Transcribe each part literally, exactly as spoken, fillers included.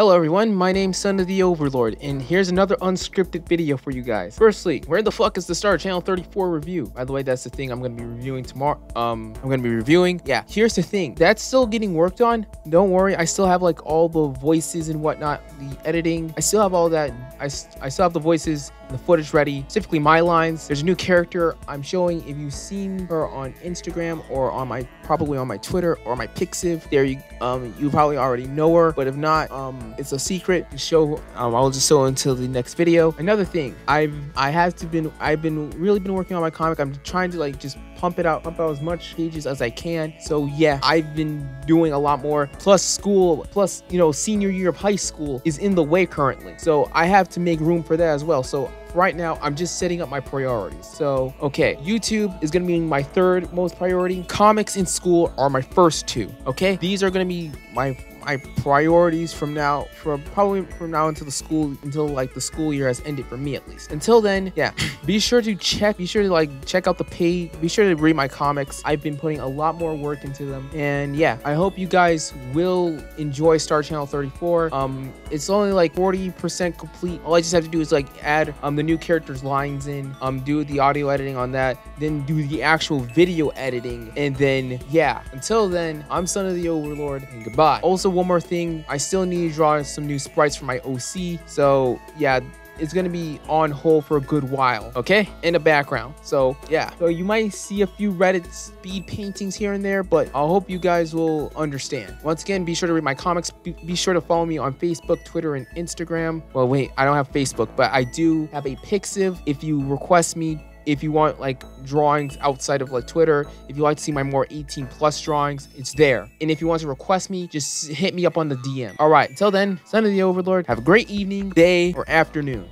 Hello everyone, my name's Son of the Overlord, and here's another unscripted video for you guys. Firstly, where the fuck is the Star Channel thirty-four review? By the way, that's the thing I'm gonna be reviewing tomorrow. Um, I'm gonna be reviewing. Yeah, here's the thing. That's still getting worked on. Don't worry, I still have like all the voices and whatnot, the editing. I still have all that. I, I still have the voices and the footage ready, specifically my lines. There's a new character I'm showing. If you've seen her on Instagram or on my, probably on my Twitter or my Pixiv, there you, um, you probably already know her, but if not, um, it's a secret to show. um I'll just show until the next video. Another thing, i've i have to been i've been really been working on my comic. I'm trying to like just pump it out pump out as much pages as I can. So yeah, I've been doing a lot more, plus school, plus you know senior year of high school is in the way currently, so I have to make room for that as well. So right now, I'm just setting up my priorities. So, okay, YouTube is gonna be my third most priority. Comics in school are my first two, okay? These are gonna be my my priorities from now, from probably from now until the school, until like the school year has ended for me at least. Until then, yeah, be sure to check, be sure to like check out the page, be sure to read my comics. I've been putting a lot more work into them. And yeah, I hope you guys will enjoy Star Channel thirty-four. Um, it's only like forty percent complete. All I just have to do is like add, um, the new characters lines in, um do the audio editing on that, then do the actual video editing, and then yeah, until then, I'm Son of the Overlord, and goodbye. Also, one more thing, I still need to draw some new sprites for my O C, so yeah, it's gonna be on hold for a good while, okay, in the background. So yeah, so you might see a few Reddit speed paintings here and there, but I hope you guys will understand. Once again, be sure to read my comics, be, be sure to follow me on Facebook, Twitter, and Instagram. Well wait, I don't have Facebook, but I do have a Pixiv. If you request me, if you want like drawings outside of like Twitter, if you like to see my more eighteen plus drawings, it's there. And if you want to request me, just hit me up on the D M. All right, until then, Son of the Overlord, have a great evening, day, or afternoon.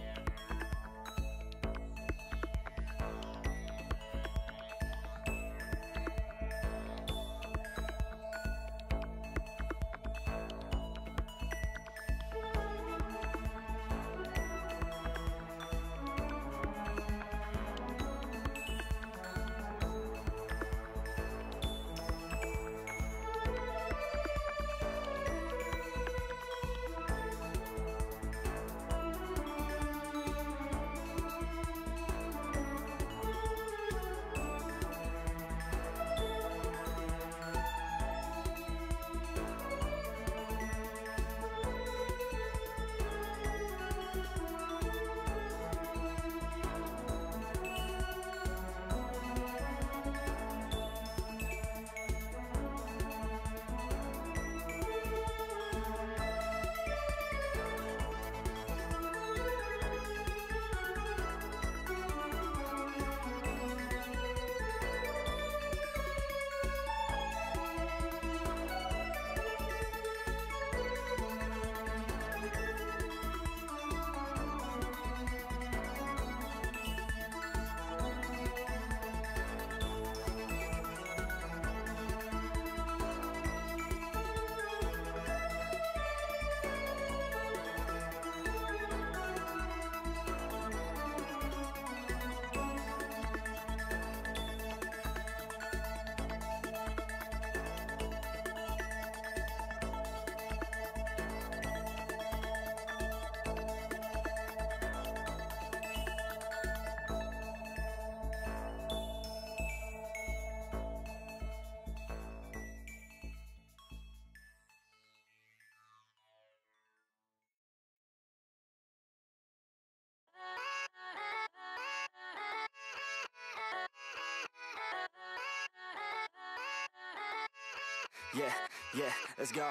Yeah, yeah, let's go.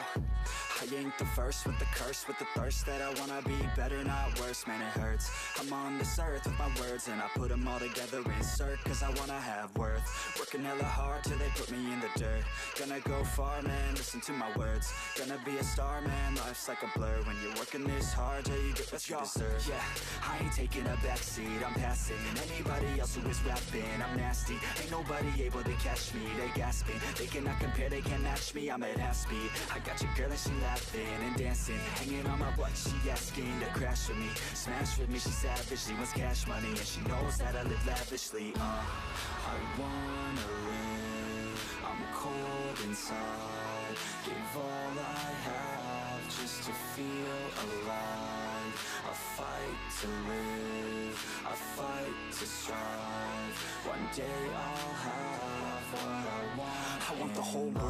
I ain't the first with the curse, with the thirst that I wanna be better, not worse. Man, it hurts. I'm on this earth with my words, and I put them all together, insert, cause I wanna have worth. Working hella hard till they put me in the dirt. Gonna go far, man, listen to my words. Gonna be a star, man, life's like a blur. When you're working this hard till you get what you deserve. Yeah, I ain't taking a backseat, I'm passing anybody else who is rapping. I'm nasty, ain't nobody able to catch me. They gasping, they cannot compare, they can't match me. I'm at half speed, I got your girl and she laughing and dancing, hanging on my butt, she asking to crash with me, smash with me, she savage, she wants cash money, and she knows that I live lavishly. uh, I wanna live, I'm cold inside, give all I have, just to feel alive. I fight to live, I fight to strive. One day I'll have what I want. I want the whole world